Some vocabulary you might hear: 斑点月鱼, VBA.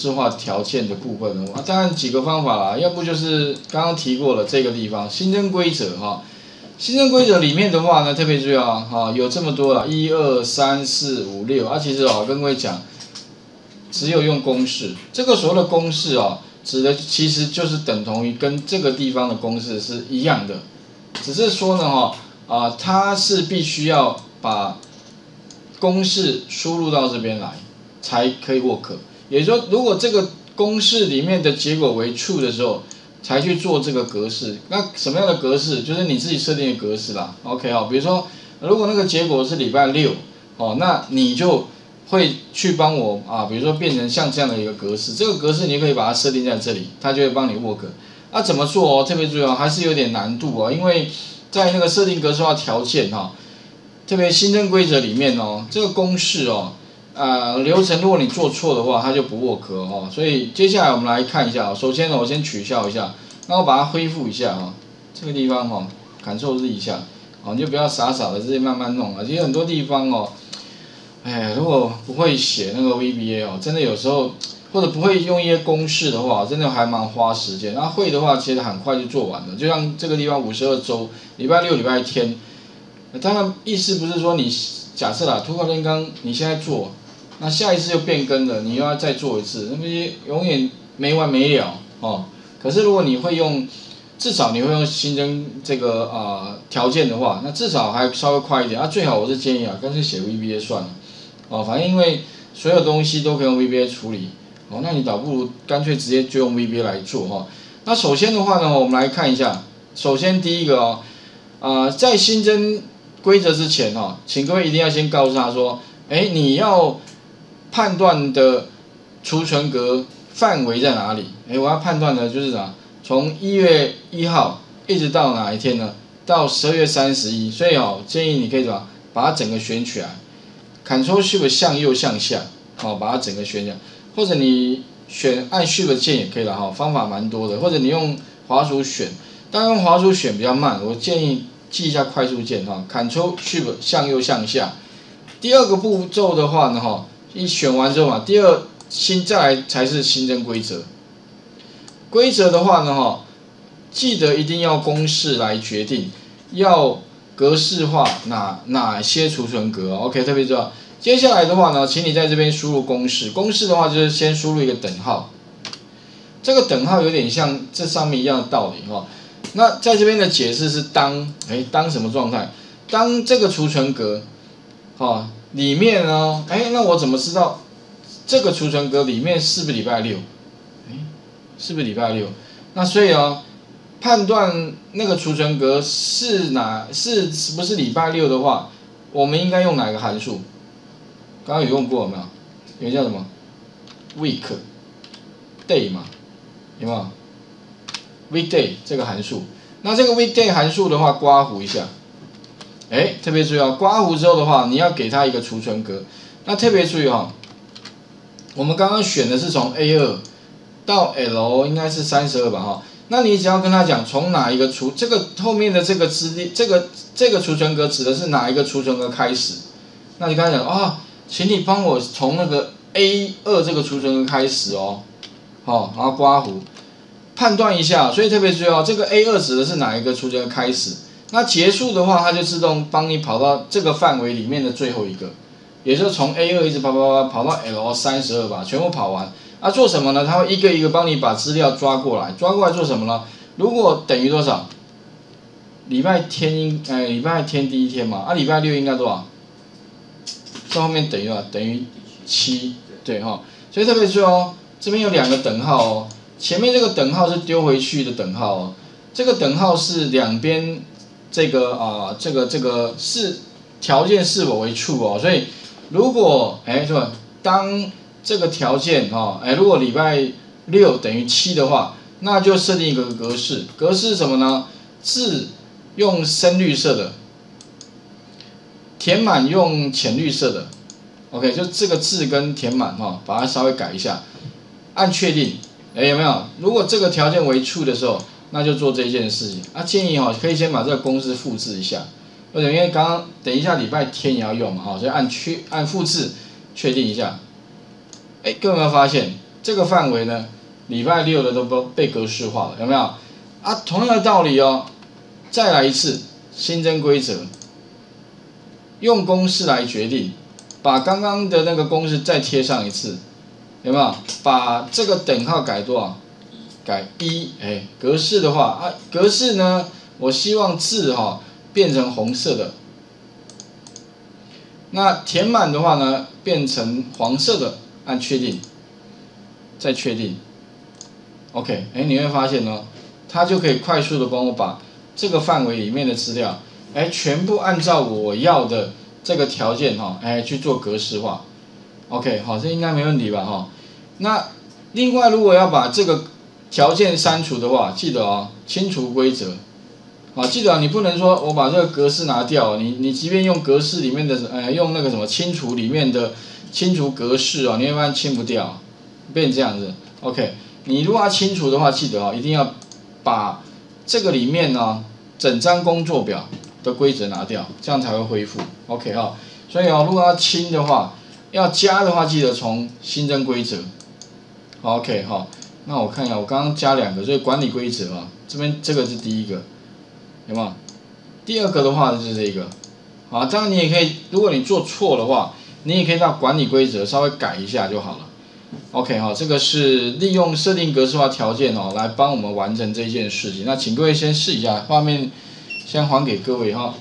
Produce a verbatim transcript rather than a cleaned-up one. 式化条件的部分啊，当然几个方法啦，要不就是刚刚提过了这个地方新增规则哈，新增规则里面的话呢，特别注意啊，哈，有这么多啦，一二三四五六啊，其实哦，跟各位讲，只有用公式，这个所谓的公式哦，指的其实就是等同于跟这个地方的公式是一样的，只是说呢哈啊，它是必须要把公式输入到这边来才可以 work。 也就是说，如果这个公式里面的结果为 true 的时候，才去做这个格式。那什么样的格式？就是你自己设定的格式啦。OK 哦，比如说，如果那个结果是礼拜六哦，那你就会去帮我啊，比如说变成像这样的一个格式。这个格式你可以把它设定在这里，它就会帮你 work。那怎么做哦？特别注意哦，还是有点难度哦，因为在那个设定格式化条件哈、哦，特别新增规则里面哦，这个公式哦。 呃，流程如果你做错的话，它就不 work 哦。所以接下来我们来看一下哦。首先呢，我先取消一下，那我把它恢复一下哦。这个地方哦，Ctrl Z一下哦，你就不要傻傻的自己慢慢弄了。其实很多地方哦，哎，如果不会写那个 V B A 哦，真的有时候或者不会用一些公式的话，真的还蛮花时间。那会的话，其实很快就做完了。就像这个地方五十二周，礼拜六、礼拜天，当然意思不是说你假设啦，土法炼钢，你现在做。 那下一次又变更了，你又要再做一次，那么永远没完没了哦。可是如果你会用，至少你会用新增这个啊条、呃、件的话，那至少还稍微快一点。啊，最好我是建议啊，干脆写 V B A 算了哦。反正因为所有东西都可以用 V B A 处理哦，那你倒不如干脆直接就用 V B A 来做哈、哦。那首先的话呢，我们来看一下，首先第一个哦，啊、呃，在新增规则之前哦，请各位一定要先告诉他说，哎、欸，你要。 判断的储存格范围在哪里？哎，我要判断的就是啥？从一月一号一直到哪一天呢？到十二月三十一。所以哦，建议你可以怎么把它整个选起来 ，Ctrl Shift 向右向下，好、哦，把它整个选起来。或者你选按 Shift 键也可以了哈、哦，方法蛮多的。或者你用滑鼠选，但用滑鼠选比较慢，我建议记一下快速键哈、哦、，Ctrl Shift 向右向下。第二个步骤的话呢，哈、哦。 一选完之后嘛，第二新再来才是新增规则。规则的话呢，哈，记得一定要公式来决定，要格式化哪哪些储存格。OK， 特别重要。接下来的话呢，请你在这边输入公式。公式的话就是先输入一个等号，这个等号有点像这上面一样的道理哈。那在这边的解释是当，哎，当什么状态？当这个储存格，哈。 里面呢？哎，那我怎么知道这个储存格里面是不是礼拜六？哎，是不是礼拜六？那所以哦，判断那个储存格是哪是是不是礼拜六的话，我们应该用哪个函数？刚刚有用过有没有？有个叫什么 week day 嘛？有没有 weekday 这个函数？那这个 weekday 函数的话，刮胡一下。 哎，特别注意哦，刮胡之后的话，你要给它一个储存格。那特别注意哦，我们刚刚选的是从 A 二 到 L 应该是三十二吧哈。那你只要跟他讲从哪一个储这个后面的这个资料，这个这个储存格指的是哪一个储存格开始，那你跟他讲啊、哦，请你帮我从那个 A 二 这个储存格开始哦，好、哦，然后刮胡判断一下。所以特别注意哦，这个 A 二 指的是哪一个储存格开始。 那结束的话，它就自动帮你跑到这个范围里面的最后一个，也就是从 A 二 一直跑跑跑跑到 L 三十二吧，全部跑完。啊，做什么呢？它会一个一个帮你把资料抓过来，抓过来做什么呢？如果等于多少？礼拜天应哎，礼拜天第一天嘛，啊，礼拜六应该多少？在后面等于啊，等于七，对哈、哦。所以特别注意哦，这边有两个等号哦，前面这个等号是丢回去的等号哦，这个等号是两边。 这个啊、呃，这个这个是条件是否为 true 哦，所以如果哎是吧，当这个条件哦，哎如果礼拜六等于七的话，那就设定一个格式，格式是什么呢？字用深绿色的，填满用浅绿色的 ，OK， 就这个字跟填满哈、哦，把它稍微改一下，按确定，哎有没有？如果这个条件为 true 的时候。 那就做这件事情啊，建议哈、哦、可以先把这个公式复制一下，为什么？因为刚刚等一下礼拜天也要用嘛，哈，所以按确按复制确定一下。哎，各位有没有发现这个范围呢，礼拜六的都被格式化了，有没有？啊，同样的道理哦，再来一次，新增规则，用公式来决定，把刚刚的那个公式再贴上一次，有没有？把这个等号改多少？改一，哎，格式的话啊，格式呢，我希望字哈、哦、变成红色的。 那填满的话呢，变成黄色的，按确定，再确定 ，OK， 哎，你会发现呢，它就可以快速的帮我把这个范围里面的资料，哎，全部按照我要的这个条件哈，哎，去做格式化 ，OK， 好，这应该没问题吧哈。那另外如果要把这个条件删除的话，记得哦，清除规则。 啊，记得、啊、你不能说我把这个格式拿掉，你你即便用格式里面的，呃，用那个什么清除里面的清除格式啊，你会发现清不掉，变这样子。OK， 你如果要清除的话，记得啊，一定要把这个里面呢、啊、整张工作表的规则拿掉，这样才会恢复。OK 哈、哦，所以啊、哦，如果要清的话，要加的话，记得从新增规则。OK 哈、哦，那我看一下，我刚刚加两个，所以管理规则啊，这边这个是第一个。 有没有？第二个的话就是这个，啊，当然你也可以，如果你做错的话，你也可以到管理规则稍微改一下就好了。OK 哈、哦，这个是利用设定格式化条件哦，来帮我们完成这件事情。那请各位先试一下，画面先还给各位哈。哦